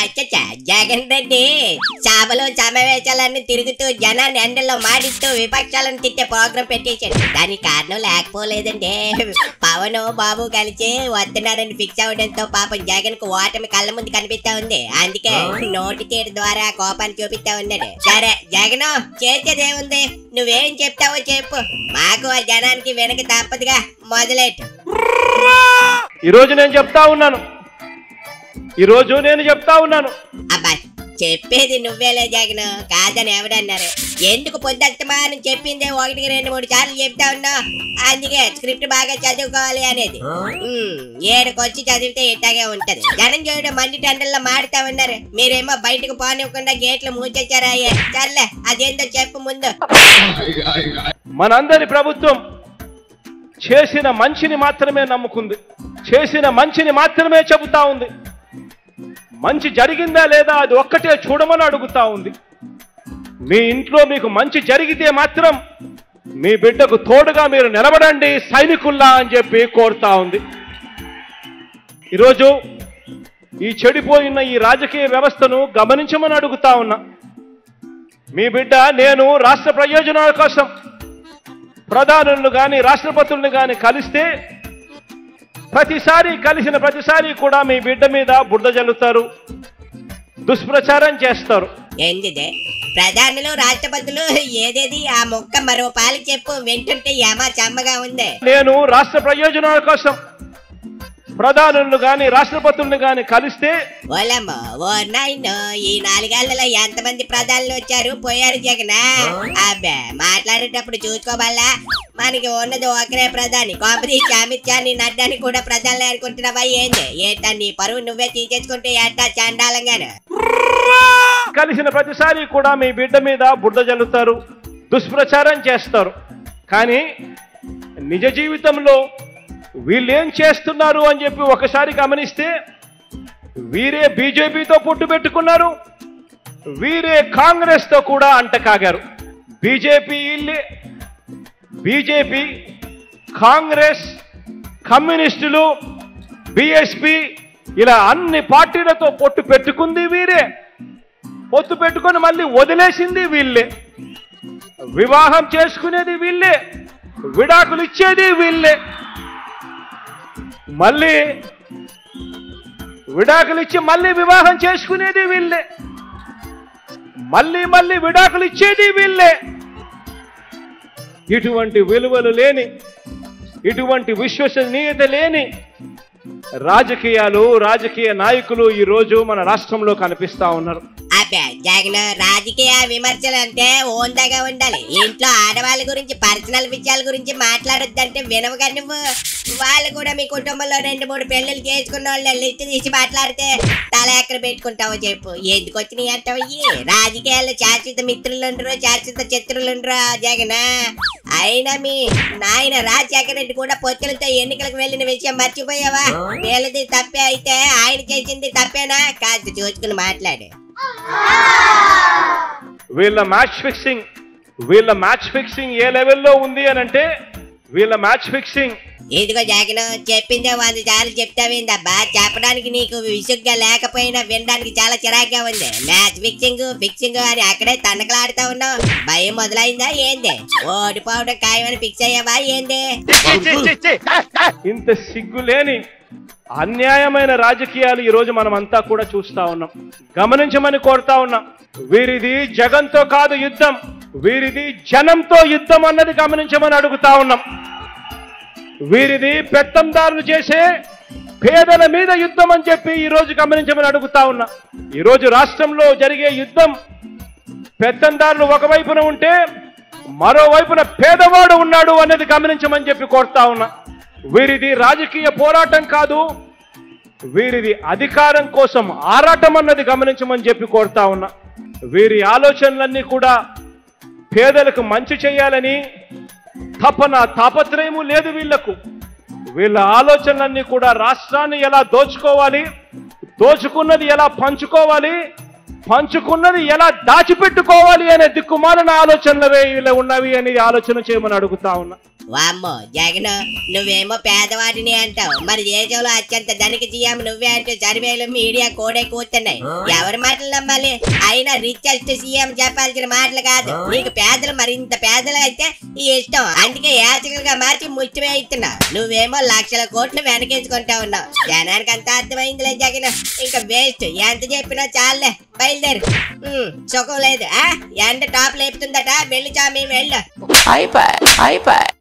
ಅಚ್ಚಾ ಜಾಗಂತ చేపలు చేపవేచాలని తిరుగుతూ జనాన్ని ఎండల్లో మాడిస్తూ విపక్షాలను తిట్టే ప్రోగ్రాం పెట్టేశాడు. దానికి కారణం లేకపోలేదండి. పవన్ బాబు కలిసి వస్తున్నారని ఫిక్స్ అవడంతో పాపం జగన్ కు ఓటమి కళ్ళ ముందు కనిపిస్తా ఉంది. అందుకే నోటి తీరు ద్వారా కోపాన్ని చూపిస్తా ఉన్నాడు. సరే జగన్ చేసేదేముంది, నువ్వేం చెప్తావో చెప్పు, మాకు ఆ జనానికి వెనక తప్పదుగా. మొదలెట్టు. ఈరోజు నేను చెప్తా ఉన్నాను, అబ్బా చెప్పేది నువ్వేలే జగన్, కాదని ఎవడన్నారు? ఎందుకు పొద్దుమానం చెప్పిందే ఒకటికి 2-3 సార్లు చెప్తా ఉన్నా. అందుకే స్క్రిప్ట్ బాగా చదువుకోవాలి అనేది. ఏడుకొచ్చి చదివితే ఇట్టాగే ఉంటది. జనం చేయడం మంది టెండర్లో మాడుతా ఉన్నారు, మీరేమో బయటకు పోనివ్వకుండా గేట్లు మూసేచ్చారా? సర్లే అదేంటో చెప్పు ముందు. మనందరి ప్రభుత్వం చేసిన మంచిని మాత్రమే నమ్ముకుంది, చేసిన మంచిని మాత్రమే చెబుతా ఉంది. మంచి జరిగిందా లేదా అది ఒక్కటే చూడమని అడుగుతా ఉంది. మీ ఇంట్లో మీకు మంచి జరిగితే మాత్రం మీ బిడ్డకు తోడుగా మీరు నిలబడండి సైనికుల్లా అని చెప్పి కోరుతా ఉంది. ఈరోజు ఈ చెడిపోయిన ఈ రాజకీయ వ్యవస్థను గమనించమని అడుగుతా ఉన్నా. మీ బిడ్డ నేను రాష్ట్ర ప్రయోజనాల కోసం ప్రధానులను కానీ రాష్ట్రపతులను కానీ కలిస్తే ప్రతిసారి కూడా మీ బిడ్డ మీద బురద జల్లుతారు, దుష్ప్రచారం చేస్తారు. ఏంటిదే ప్రధానులు రాష్ట్రపతులు ఏదేది ఆ మొక్క మరో పాలు చెప్పు, వింటుంటే యామా చమ్మగా ఉంది. నేను రాష్ట్ర ప్రయోజనాల కోసం ప్రధానులను గాని రాష్ట్రపతులను గాని కలిస్తే ఈ 4 ఏళ్లలో ఎంతమంది ప్రధానులు వచ్చారు పోయారు జగన్? అబ్బే మాట్లాడేటప్పుడు చూసుకోవాలా, మనకి ఉన్నది ఒకరే ప్రధాని. కాంపిటీషన్ అమిత్ షా ని నడ్డాని కూడా ప్రధానులు అనుకుంటున్నావా ఏంది? ఏటా నీ పరువు నువ్వే తీసేసుకుంటే ఏటా చండాలంగాను. కలిసిన ప్రతిసారి కూడా మీ బిడ్డ మీద బురద జల్లుతారు, దుష్ప్రచారం చేస్తారు. కానీ నిజ జీవితంలో వీళ్ళేం చేస్తున్నారు అని చెప్పి ఒకసారి గమనిస్తే, వీరే బీజేపీతో పొట్టు పెట్టుకున్నారు, వీరే కాంగ్రెస్తో కూడా అంటకాగారు. బీజేపీ, కాంగ్రెస్, కమ్యూనిస్టులు, బిఎస్పి ఇలా అన్ని పార్టీలతో పొట్టు పెట్టుకుంది వీరే, పొత్తు పెట్టుకొని మళ్ళీ వదిలేసింది వీళ్ళే, వివాహం చేసుకునేది వీళ్ళే, విడాకులు ఇచ్చేది వీళ్ళే, మళ్ళీ విడాకులు ఇచ్చి మళ్ళీ వివాహం చేసుకునేది వీళ్ళే, మళ్ళీ విడాకులు ఇచ్చేది వీళ్ళే. ఇటువంటి విలువలు లేని, ఇటువంటి విశ్వసనీయత లేని రాజకీయ నాయకులు ఈరోజు మన రాష్ట్రంలో కనిపిస్తా ఉన్నారు. జగన్ రాజకీయ విమర్శలు అంటే ఓందాగా ఉండాలి. ఇంట్లో ఆడవాళ్ళ గురించి పర్సనల్ విషయాల గురించి మాట్లాడొద్దంటే వినవుగా నువ్వు? వాళ్ళు కూడా మీ కుటుంబంలో 2-3 పెళ్లిళ్ళు చేసుకున్న వాళ్ళ లిస్ట్ తీసి మాట్లాడితే తల ఎక్కడ పెట్టుకుంటావో చెప్పు. ఎందుకు వచ్చినాయి అంటావు? రాజకీయాల్లో శాశ్వత మిత్రులుండరు, శాశ్వత శత్రులుండరు జగన్. అయినా మీ నాయన రాజశేఖర రెడ్డి కూడా పొత్తులతో ఎన్నికలకు వెళ్ళిన విషయం మర్చిపోయావా? వీళ్ళది తప్పే అయితే ఆయన చేసింది తప్పేనా? కాస్త చూసుకుని మాట్లాడు. వీళ్ళ మ్యాచ్ ఫిక్సింగ్ ఏ లెవెల్లో ఉంది అని అంటే, వీళ్ళ మ్యాచ్ ఫిక్సింగ్ ఇదిగో జగన్ చెప్పిందే 100 సార్లు చెప్తావేందబ్బా? చెప్పడానికి నీకు విసుగ్గా లేకపోయినా వినడానికి చాలా చిరాగ్గా ఉంది. మ్యాచ్ ఫిక్సింగ్ అని అక్కడే తనకలాడుతా ఉన్నావు. భయం మొదలైందా ఏంది? ఓడిపోవడం ఖాయమని ఫిక్స్ అయ్యావా ఏంది? ఇంత సిగ్గులేని అన్యాయమైన రాజకీయాలు ఈరోజు మనం అంతా కూడా చూస్తా ఉన్నాం. గమనించమని కోరుతా ఉన్నాం. వీరిది జగన్తో కాదు యుద్ధం, వీరిది జనంతో యుద్ధం అన్నది గమనించమని అడుగుతా ఉన్నాం. వీరిది పెత్తందారులు చేసే పేదల మీద యుద్ధం అని చెప్పి ఈరోజు గమనించమని అడుగుతా ఉన్నా. ఈరోజు రాష్ట్రంలో జరిగే యుద్ధం, పెత్తందారులు ఒకవైపున ఉంటే మరోవైపున పేదవాడు ఉన్నాడు అనేది గమనించమని చెప్పి కోరుతా ఉన్నా. వీరిది రాజకీయ పోరాటం కాదు, వీరిది అధికారం కోసం ఆరాటం అన్నది గమనించమని చెప్పి కోరుతా ఉన్నా. వీరి ఆలోచనలన్నీ కూడా పేదలకు మంచి చేయాలని తపన తాపత్రయము లేదు వీళ్లకు. వీళ్ళ ఆలోచనలన్నీ కూడా రాష్ట్రాన్ని ఎలా దోచుకోవాలి, దోచుకున్నది ఎలా పంచుకోవాలి, పంచుకున్నది ఎలా దాచిపెట్టుకోవాలి అనే దిక్కుమాలిన ఆలోచనలవే వీళ్ళు ఉన్నవి అనేది ఆలోచన చేయమని అడుగుతా ఉన్నా. వామ్మ జగన్ నువ్వేమో పేదవాడిని అంటావు, మరి దేశంలో అత్యంత ధనిక జీఎం నువ్వే అంటే సర్వేలు మీడియా కోడే కూర్చున్నాయి. ఎవరి మాటలు నమ్మాలి? అయినా రిచెస్ట్ సీఎం చెప్పాల్సిన మాటలు కాదు. నీకు పేదలు మరింత పేదలు అయితే ఇష్టం, అందుకే యాచకులుగా మార్చి ముష్టివే ఇస్తున్నావు. నువ్వేమో లక్షల కోట్లు వెనకేసుకుంటా ఉన్నావు. జనానికి అంత అర్థమైందిలే జగన్, ఇంకా వేస్ట్ ఎంత చెప్పినా చాలే, బయలుదేరు. సుఖం లేదు, ఎండ టాప్ లేపుతుందట. వెళ్ళి చామీ వెళ్ళు. అయిపోయి